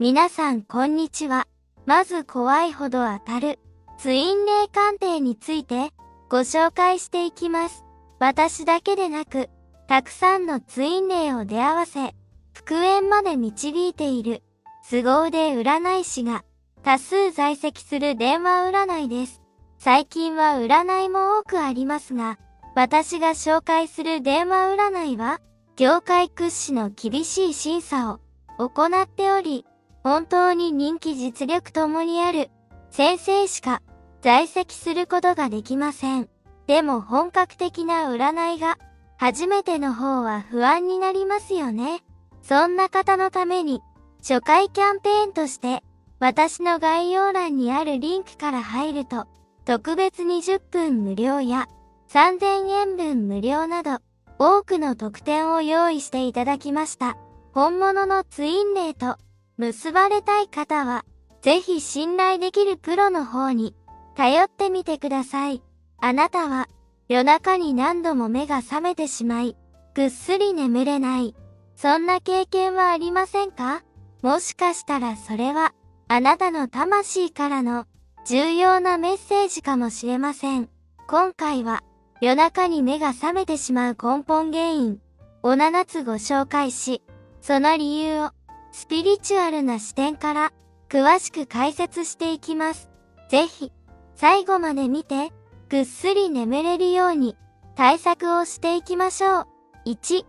皆さんこんにちは。まず怖いほど当たるツイン霊鑑定についてご紹介していきます。私だけでなく、たくさんのツイン霊を出会わせ、復縁まで導いている凄腕占い師が多数在籍する電話占いです。最近は占いも多くありますが、私が紹介する電話占いは、業界屈指の厳しい審査を行っており、本当に人気実力ともにある先生しか在籍することができません。でも本格的な占いが初めての方は不安になりますよね。そんな方のために初回キャンペーンとして私の概要欄にあるリンクから入ると特別20分無料や3000円分無料など多くの特典を用意していただきました。本物のツイン霊と結ばれたい方は、ぜひ信頼できるプロの方に頼ってみてください。あなたは夜中に何度も目が覚めてしまい、ぐっすり眠れない。そんな経験はありませんか？もしかしたらそれはあなたの魂からの重要なメッセージかもしれません。今回は夜中に目が覚めてしまう根本原因を7つご紹介し、その理由をスピリチュアルな視点から詳しく解説していきます。ぜひ最後まで見てぐっすり眠れるように対策をしていきましょう。1、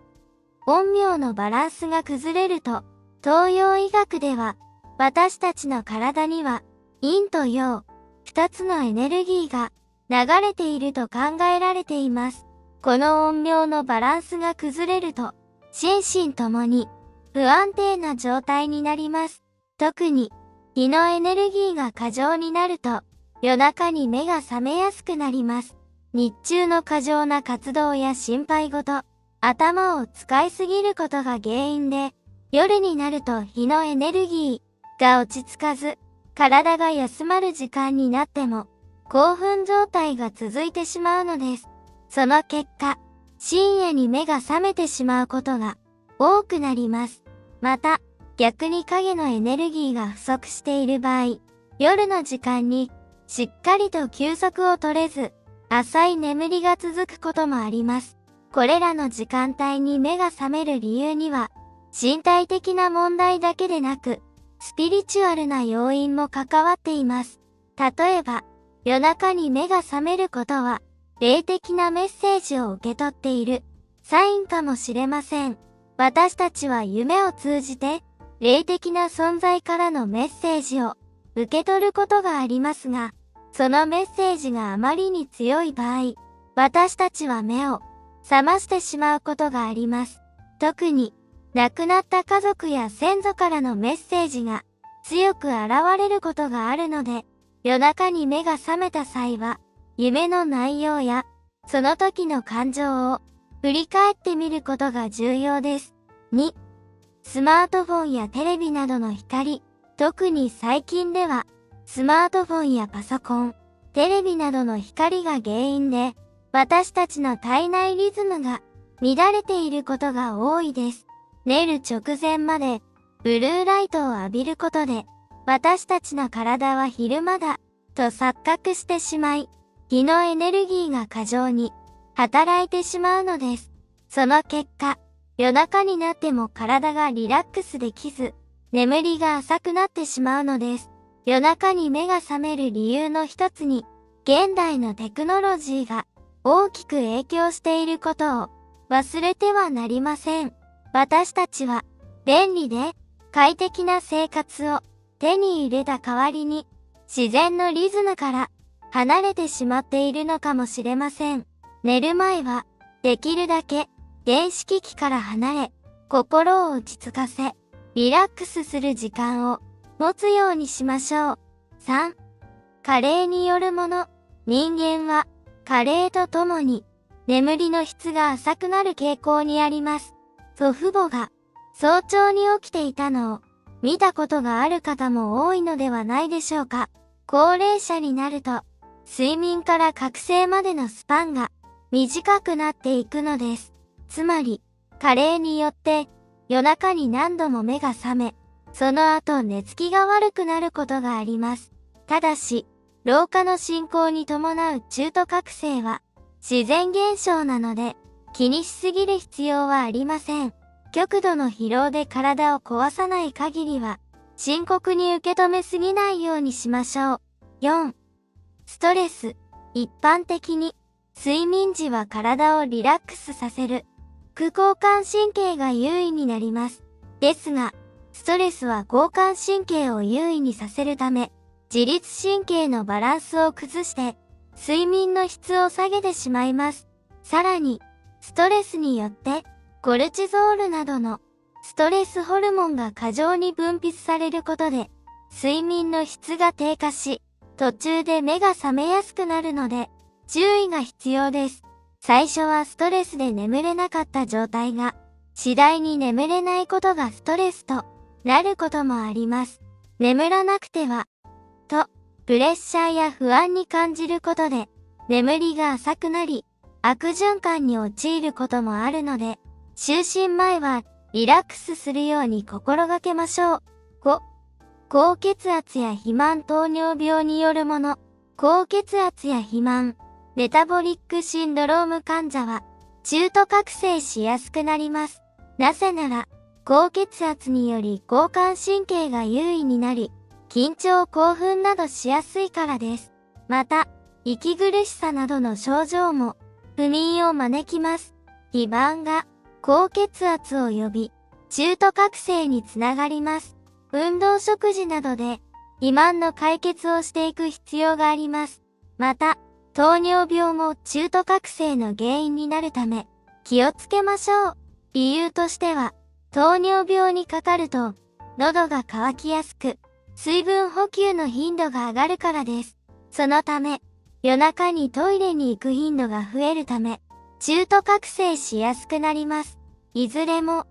陰陽のバランスが崩れると、東洋医学では私たちの体には陰と陽、2つのエネルギーが流れていると考えられています。この陰陽のバランスが崩れると、心身ともに不安定な状態になります。特に、日のエネルギーが過剰になると、夜中に目が覚めやすくなります。日中の過剰な活動や心配事、頭を使いすぎることが原因で、夜になると日のエネルギーが落ち着かず、体が休まる時間になっても、興奮状態が続いてしまうのです。その結果、深夜に目が覚めてしまうことが多くなります。また、逆に影のエネルギーが不足している場合、夜の時間にしっかりと休息を取れず、浅い眠りが続くこともあります。これらの時間帯に目が覚める理由には、身体的な問題だけでなく、スピリチュアルな要因も関わっています。例えば、夜中に目が覚めることは、霊的なメッセージを受け取っているサインかもしれません。私たちは夢を通じて、霊的な存在からのメッセージを受け取ることがありますが、そのメッセージがあまりに強い場合、私たちは目を覚ましてしまうことがあります。特に、亡くなった家族や先祖からのメッセージが強く現れることがあるので、夜中に目が覚めた際は、夢の内容やその時の感情を振り返ってみることが重要です。2、スマートフォンやテレビなどの光、特に最近では、スマートフォンやパソコン、テレビなどの光が原因で、私たちの体内リズムが乱れていることが多いです。寝る直前まで、ブルーライトを浴びることで、私たちの体は昼間だ、と錯覚してしまい、日のエネルギーが過剰に働いてしまうのです。その結果、夜中になっても体がリラックスできず、眠りが浅くなってしまうのです。夜中に目が覚める理由の一つに、現代のテクノロジーが大きく影響していることを忘れてはなりません。私たちは便利で快適な生活を手に入れた代わりに、自然のリズムから離れてしまっているのかもしれません。寝る前は、できるだけ電子機器から離れ、心を落ち着かせ、リラックスする時間を持つようにしましょう。3、加齢によるもの。人間は、加齢とともに、眠りの質が浅くなる傾向にあります。祖父母が、早朝に起きていたのを、見たことがある方も多いのではないでしょうか。高齢者になると、睡眠から覚醒までのスパンが短くなっていくのです。つまり、加齢によって夜中に何度も目が覚め、その後寝つきが悪くなることがあります。ただし、老化の進行に伴う中途覚醒は自然現象なので気にしすぎる必要はありません。極度の疲労で体を壊さない限りは深刻に受け止めすぎないようにしましょう。4、ストレス。一般的に睡眠時は体をリラックスさせる副交感神経が優位になります。ですが、ストレスは交感神経を優位にさせるため、自律神経のバランスを崩して、睡眠の質を下げてしまいます。さらに、ストレスによって、コルチゾールなどのストレスホルモンが過剰に分泌されることで、睡眠の質が低下し、途中で目が覚めやすくなるので、注意が必要です。最初はストレスで眠れなかった状態が、次第に眠れないことがストレスとなることもあります。眠らなくては、と、プレッシャーや不安に感じることで、眠りが浅くなり、悪循環に陥ることもあるので、就寝前はリラックスするように心がけましょう。5、高血圧や肥満糖尿病によるもの。高血圧や肥満、メタボリックシンドローム患者は、中途覚醒しやすくなります。なぜなら、高血圧により交感神経が優位になり、緊張興奮などしやすいからです。また、息苦しさなどの症状も不眠を招きます。肥満が高血圧を呼び、中途覚醒につながります。運動食事などで肥満の解決をしていく必要があります。また、糖尿病も中途覚醒の原因になるため気をつけましょう。理由としては、糖尿病にかかると喉が渇きやすく、水分補給の頻度が上がるからです。そのため、夜中にトイレに行く頻度が増えるため、中途覚醒しやすくなります。いずれも、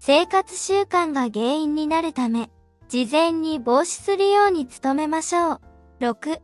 生活習慣が原因になるため、事前に防止するように努めましょう。6、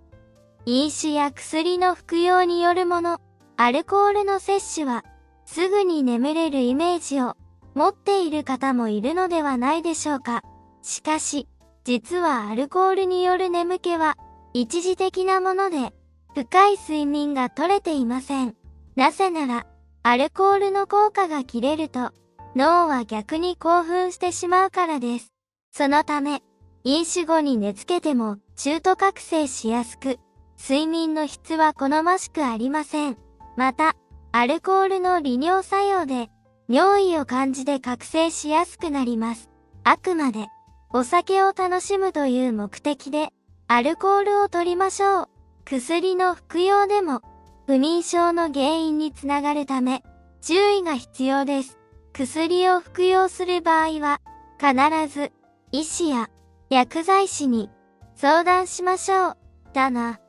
飲酒や薬の服用によるもの。アルコールの摂取は、すぐに眠れるイメージを持っている方もいるのではないでしょうか。しかし、実はアルコールによる眠気は、一時的なもので、深い睡眠が取れていません。なぜなら、アルコールの効果が切れると、脳は逆に興奮してしまうからです。そのため、飲酒後に寝つけても中途覚醒しやすく、睡眠の質は好ましくありません。また、アルコールの利尿作用で、尿意を感じて覚醒しやすくなります。あくまで、お酒を楽しむという目的で、アルコールを取りましょう。薬の服用でも、不眠症の原因につながるため、注意が必要です。薬を服用する場合は、必ず、医師や薬剤師に相談しましょう。だな。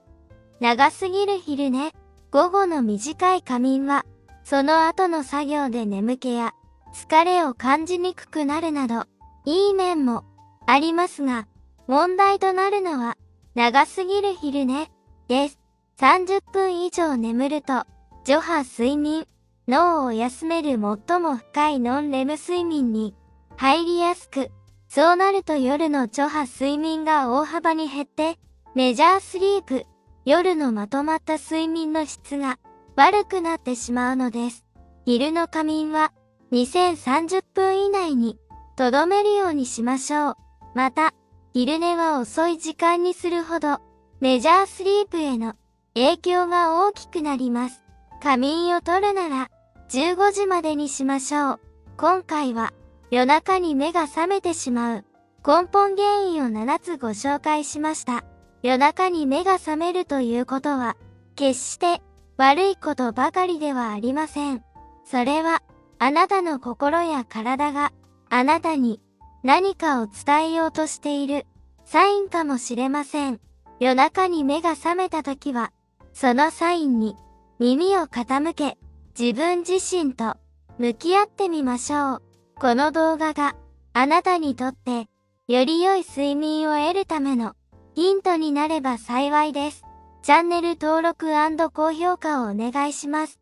長すぎる昼寝、午後の短い仮眠は、その後の作業で眠気や疲れを感じにくくなるなど、いい面もありますが、問題となるのは、長すぎる昼寝です。30分以上眠ると、徐波睡眠。脳を休める最も深いノンレム睡眠に入りやすく、そうなると夜の徐波睡眠が大幅に減って、レジャースリープ、夜のまとまった睡眠の質が悪くなってしまうのです。昼の仮眠は2030分以内にとどめるようにしましょう。また、昼寝は遅い時間にするほど、レジャースリープへの影響が大きくなります。仮眠をとるなら、15時までにしましょう。今回は夜中に目が覚めてしまう根本原因を7つご紹介しました。夜中に目が覚めるということは決して悪いことばかりではありません。それはあなたの心や体があなたに何かを伝えようとしているサインかもしれません。夜中に目が覚めた時はそのサインに耳を傾け自分自身と向き合ってみましょう。この動画があなたにとってより良い睡眠を得るためのヒントになれば幸いです。チャンネル登録&高評価をお願いします。